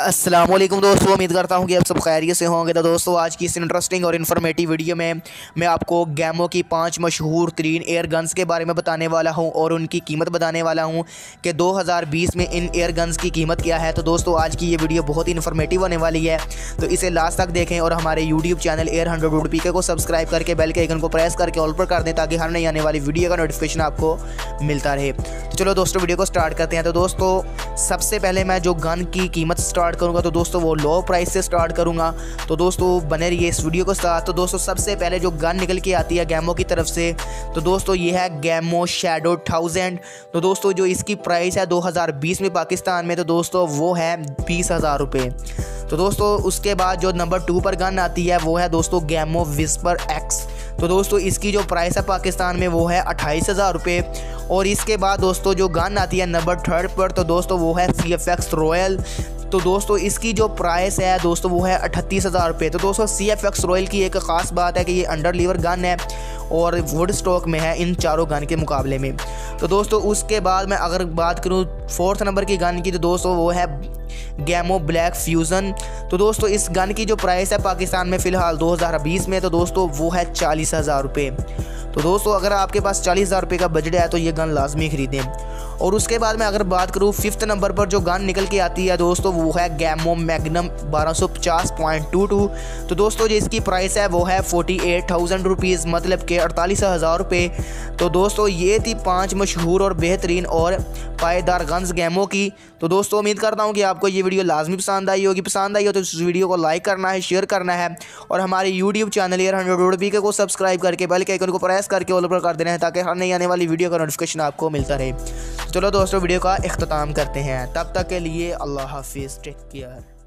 अस्सलाम वालेकुम दोस्तों, उम्मीद करता हूँ कि आप सब खैरियत से होंगे। तो दोस्तों, आज की इस इंटरेस्टिंग और इन्फॉर्मेटिव वीडियो में मैं आपको गैमो की 5 मशहूर तरीन एयर गन्स के बारे में बताने वाला हूँ और उनकी कीमत बताने वाला हूँ कि 2020 में इन एयर गन्स की कीमत क्या है। तो दोस्तों, आज की ये वीडियो बहुत ही इन्फॉर्मेटिव होने वाली है, तो इसे लास्ट तक देखें और हमारे यूट्यूब चैनल एयर 100 पीके को सब्सक्राइब करके बेल के आइकन को प्रेस करके ऑल पर कर दें ताकि हर नई आने वाली वीडियो का नोटिफिकेशन आपको मिलता रहे। तो चलो दोस्तों, वीडियो को स्टार्ट करते हैं। तो दोस्तों, सबसे पहले मैं जो गन की कीमत स्टार्ट करूंगा तो दोस्तों वो लो प्राइस से स्टार्ट करूंगा। तो दोस्तों बने रहिए इस वीडियो के साथ। तो दोस्तों, सबसे पहले जो गन निकल के आती है गैमो की तरफ से तो दोस्तों ये है गैमो शैडो 1000। तो दोस्तों जो इसकी प्राइस है 2020 में पाकिस्तान में तो दोस्तों वो है 20,000 रुपये। तो दोस्तों उसके बाद जो नंबर 2 पर गन आती है वो है दोस्तों गैमो विस्पर एक्स। तो दोस्तों इसकी जो प्राइस है पाकिस्तान में वो है 28,000 रुपये। और इसके बाद दोस्तों जो गन आती है नंबर 3 पर तो दोस्तों वो है CFX रॉयल। तो दोस्तों इसकी जो प्राइस है दोस्तों वो है 38,000 रुपये। तो दोस्तों CFX रॉयल की एक ख़ास बात है कि ये अंडर लीवर गन है और वुड स्टॉक में है इन चारों गन के मुकाबले में। तो दोस्तों उसके बाद मैं अगर बात करूँ 4th नंबर की गन की तो दोस्तों वो है गैमो ब्लैक फ्यूजन। तो दोस्तों इस गन की जो प्राइस है पाकिस्तान में फ़िलहाल 2020 में तो दोस्तों वो है 40,000 रुपये। तो दोस्तों अगर आपके पास 40,000 रुपये का बजट है तो ये गन लाजमी ख़रीदें। और उसके बाद मैं अगर बात करूँ 5th नंबर पर जो गन निकल के आती है दोस्तों वो है गैमो मैग्नम 1250.22। तो दोस्तों जो इसकी प्राइस है वो है 48,000 रुपीज़, मतलब के 48,000 रुपये। तो दोस्तों ये थी 5 मशहूर और बेहतरीन और पायदार गन्स गैमो की। तो दोस्तों उम्मीद करता हूँ कि आपको ये वीडियो लाजमी पसंद आई होगी। पसंद आई हो तो इस वीडियो को लाइक करना है, शेयर करना है और हमारे यूट्यूब चैनल एयर 100 पीके को सब्सक्राइब करके बेल के आइकन को प्रेस करके ऑल पर कर देना है ताकि हर नई आने वाली वीडियो का नोटिफिकेशन आपको मिलता रहे। चलो दोस्तों, वीडियो का इख्तिताम करते हैं। तब तक के लिए अल्लाह हाफिज़, टेक केयर।